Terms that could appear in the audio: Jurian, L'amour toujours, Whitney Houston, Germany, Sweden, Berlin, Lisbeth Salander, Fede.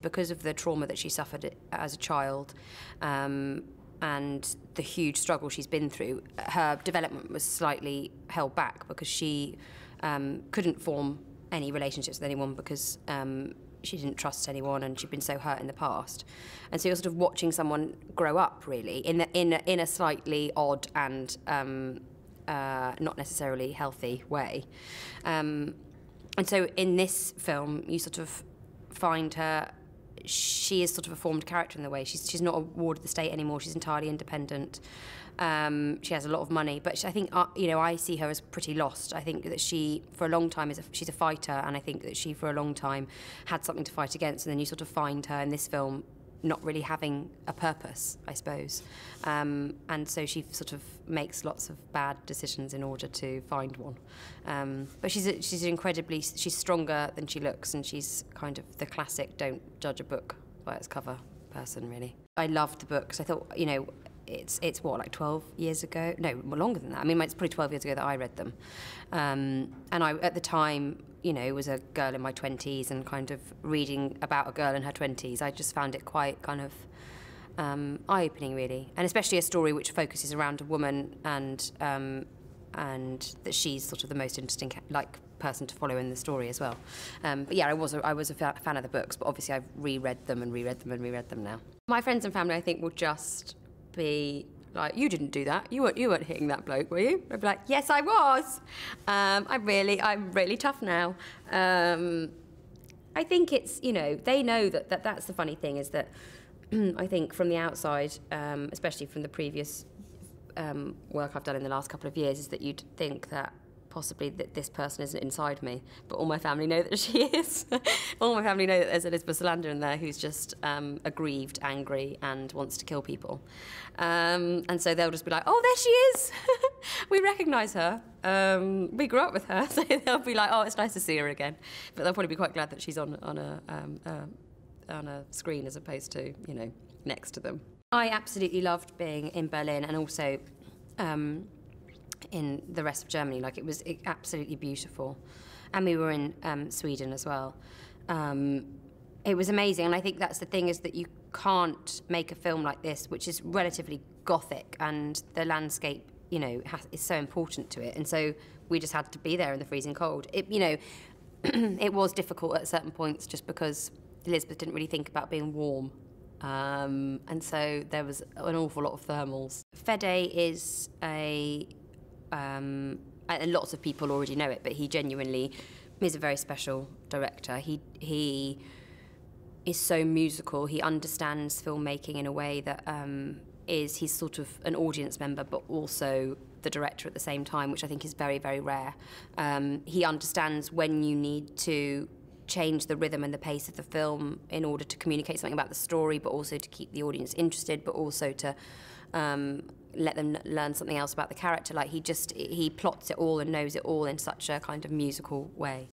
Because of the trauma that she suffered as a child and the huge struggle she's been through, her development was slightly held back because she couldn't form any relationships with anyone because she didn't trust anyone and she'd been so hurt in the past. And so you're sort of watching someone grow up, really, in a slightly odd and not necessarily healthy way. And so in this film, you sort of find her. She is sort of a formed character in the way. She's not a ward of the state anymore. She's entirely independent. She has a lot of money, but I think I see her as pretty lost. I think that she, for a long time, she's a fighter, and I think that she, for a long time, had something to fight against. And then you sort of find her in this film not really having a purpose, I suppose. And so she sort of makes lots of bad decisions in order to find one. But she's stronger than she looks, and she's kind of the classic don't judge a book by its cover person, really. I loved the books. I thought, it's what, like 12 years ago? No, longer than that. I mean, it's probably 12 years ago that I read them. And I, at the time, was a girl in my 20s and kind of reading about a girl in her 20s. I just found it quite kind of eye-opening, really. And especially a story which focuses around a woman and that she's sort of the most interesting person to follow in the story as well. But yeah, I was a fan of the books, but obviously I've reread them and reread them and reread them now. My friends and family, I think, will just be like, you didn't do that. You weren't hitting that bloke, were you? I'd be like, yes, I was. I'm really tough now. I think it's, they know that that's the funny thing, is that I think from the outside, especially from the previous work I've done in the last couple of years, is that you'd think that possibly that this person isn't inside me, but all my family know that she is. All my family know that there's Lisbeth Salander in there who's just aggrieved, angry, and wants to kill people. And so they'll just be like, oh, there she is! We recognise her. We grew up with her, so they'll be like, oh, it's nice to see her again. But they'll probably be quite glad that she's on a screen as opposed to, next to them. I absolutely loved being in Berlin and also in the rest of Germany. Like, it was absolutely beautiful. And we were in Sweden as well. It was amazing, and I think that's the thing, is that you can't make a film like this, which is relatively gothic, and the landscape, is so important to it. And so we just had to be there in the freezing cold. It was difficult at certain points just because Lisbeth didn't really think about being warm. And so there was an awful lot of thermals. Fede is and lots of people already know it, but he genuinely is a very special director. He is so musical. He understands filmmaking in a way that he's sort of an audience member, but also the director at the same time, which I think is very, very rare. He understands when you need to change the rhythm and the pace of the film in order to communicate something about the story, but also to keep the audience interested, but also to let them learn something else about the character. Like, he plots it all and knows it all in such a kind of musical way.